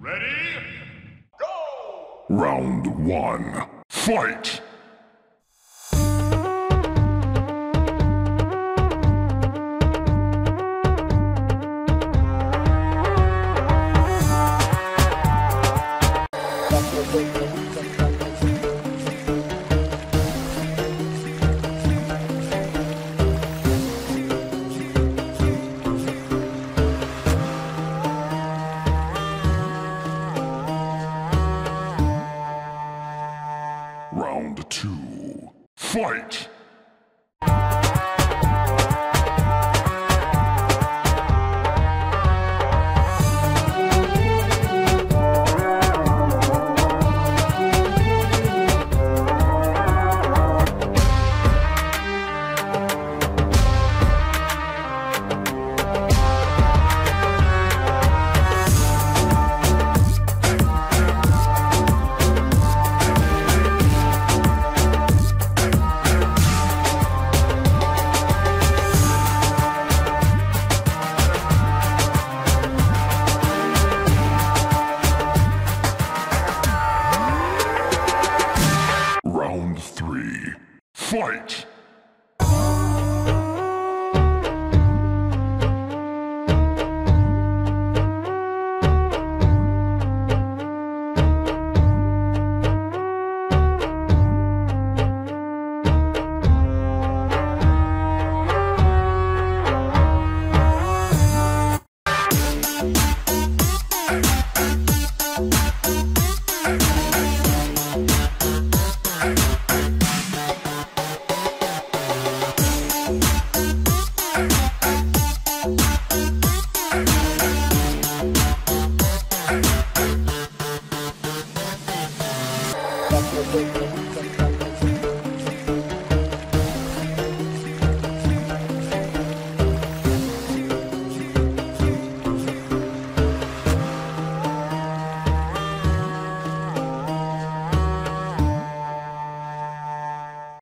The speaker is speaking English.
Ready? Go! Round one, fight! Round two, fight! Round 3, fight!